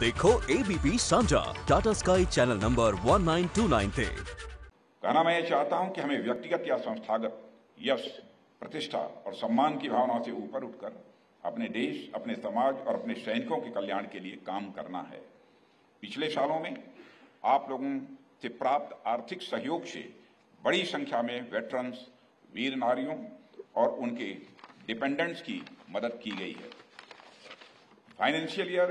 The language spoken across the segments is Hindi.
देखो एबीपी सांझा टाटा स्काई चैनल नंबर 1929 थे। कहना मैं ये चाहता हूं कि हमें व्यक्तिगत या संस्थागत यश, प्रतिष्ठा और सम्मान की भावना से ऊपर उठकर अपने देश, अपने समाज और अपने सैनिकों के कल्याण के लिए काम करना है। पिछले सालों में आप लोगों से प्राप्त आर्थिक सहयोग से बड़ी संख्या में वेटरन्स, वीर नारियों और उनके डिपेंडेंट्स की मदद की गई है। फाइनेंशियल ईयर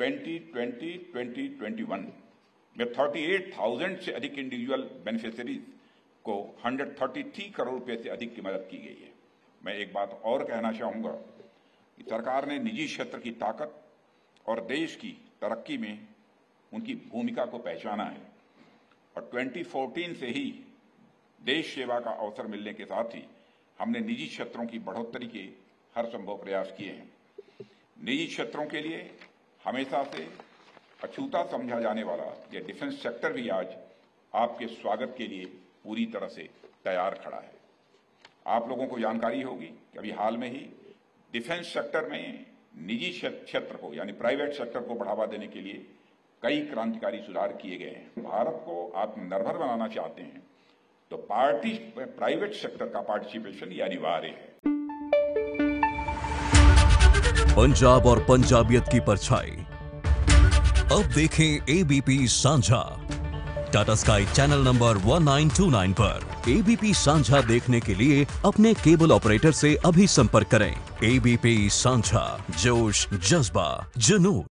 2020-2021 में 38,000 से अधिक इंडिविजुअल बेनिफिशरीज को 133 करोड़ रुपए से अधिक की मदद की गई है। मैं एक बात और कहना चाहूँगा कि सरकार ने निजी क्षेत्र की ताकत और देश की तरक्की में उनकी भूमिका को पहचाना है और 2014 से ही देश सेवा का अवसर मिलने के साथ ही हमने निजी क्षेत्रों की बढ़ोतरी के हर संभव प्रयास किए हैं। निजी क्षेत्रों के लिए हमेशा से अछूता समझा जाने वाला यह डिफेंस सेक्टर भी आज आपके स्वागत के लिए पूरी तरह से तैयार खड़ा है। आप लोगों को जानकारी होगी कि अभी हाल में ही डिफेंस सेक्टर में निजी क्षेत्र को यानी प्राइवेट सेक्टर को बढ़ावा देने के लिए कई क्रांतिकारी सुधार किए गए हैं। भारत को आत्मनिर्भर बनाना चाहते हैं तो प्राइवेट सेक्टर का पार्टिसिपेशन यह अनिवार्य है। पंजाब और पंजाबियत की परछाई अब देखें एबीपी सांझा टाटा स्काई चैनल नंबर 1929 पर। एबीपी सांझा देखने के लिए अपने केबल ऑपरेटर से अभी संपर्क करें। एबीपी सांझा, जोश, जज्बा, जुनून।